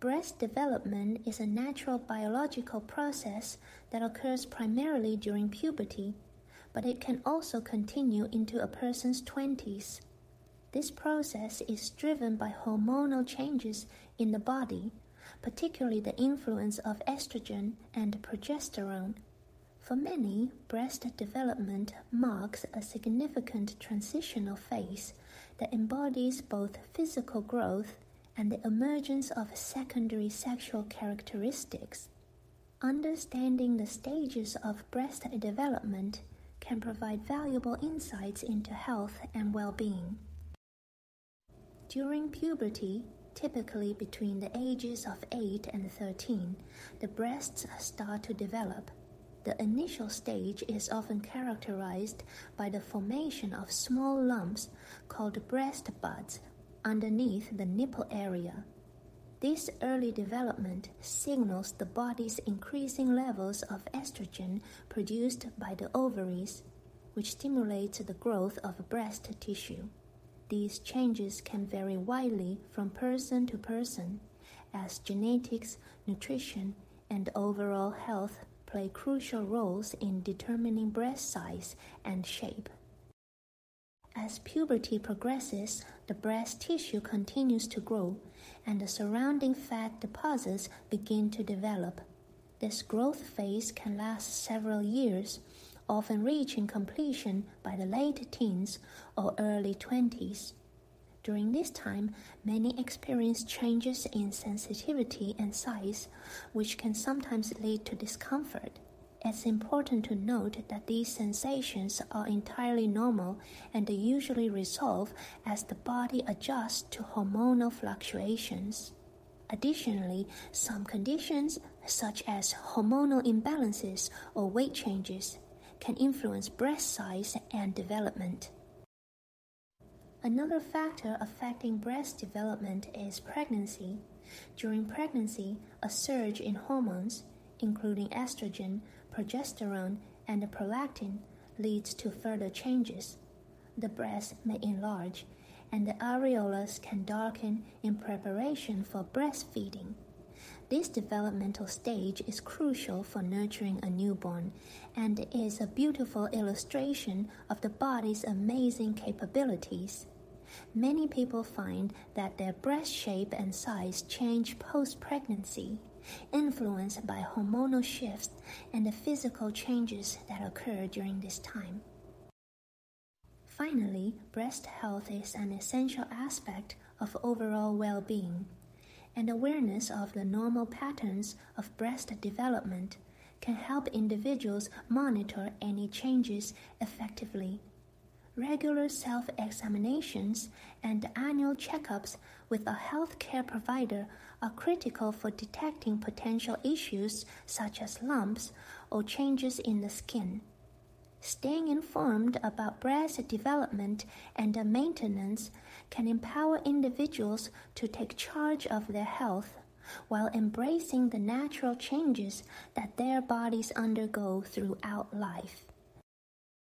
Breast development is a natural biological process that occurs primarily during puberty, but it can also continue into a person's 20s. This process is driven by hormonal changes in the body, particularly the influence of estrogen and progesterone. For many, breast development marks a significant transitional phase that embodies both physical growth and the emergence of secondary sexual characteristics. Understanding the stages of breast development can provide valuable insights into health and well-being. During puberty, typically between the ages of 8 and 13, the breasts start to develop. The initial stage is often characterized by the formation of small lumps called breast buds underneath the nipple area. This early development signals the body's increasing levels of estrogen produced by the ovaries, which stimulates the growth of breast tissue. These changes can vary widely from person to person, as genetics, nutrition, and overall health play crucial roles in determining breast size and shape. As puberty progresses, the breast tissue continues to grow, and the surrounding fat deposits begin to develop. This growth phase can last several years, often reaching completion by the late teens or early 20s. During this time, many experience changes in sensitivity and size, which can sometimes lead to discomfort. It's important to note that these sensations are entirely normal and they usually resolve as the body adjusts to hormonal fluctuations. Additionally, some conditions, such as hormonal imbalances or weight changes, can influence breast size and development. Another factor affecting breast development is pregnancy. During pregnancy, a surge in hormones, including estrogen, progesterone, and prolactin, leads to further changes. The breast may enlarge, and the areolas can darken in preparation for breastfeeding. This developmental stage is crucial for nurturing a newborn, and is a beautiful illustration of the body's amazing capabilities. Many people find that their breast shape and size change post-pregnancy, influenced by hormonal shifts and the physical changes that occur during this time. Finally, breast health is an essential aspect of overall well-being, and awareness of the normal patterns of breast development can help individuals monitor any changes effectively. Regular self-examinations and annual checkups with a healthcare provider are critical for detecting potential issues such as lumps or changes in the skin. Staying informed about breast development and their maintenance can empower individuals to take charge of their health while embracing the natural changes that their bodies undergo throughout life.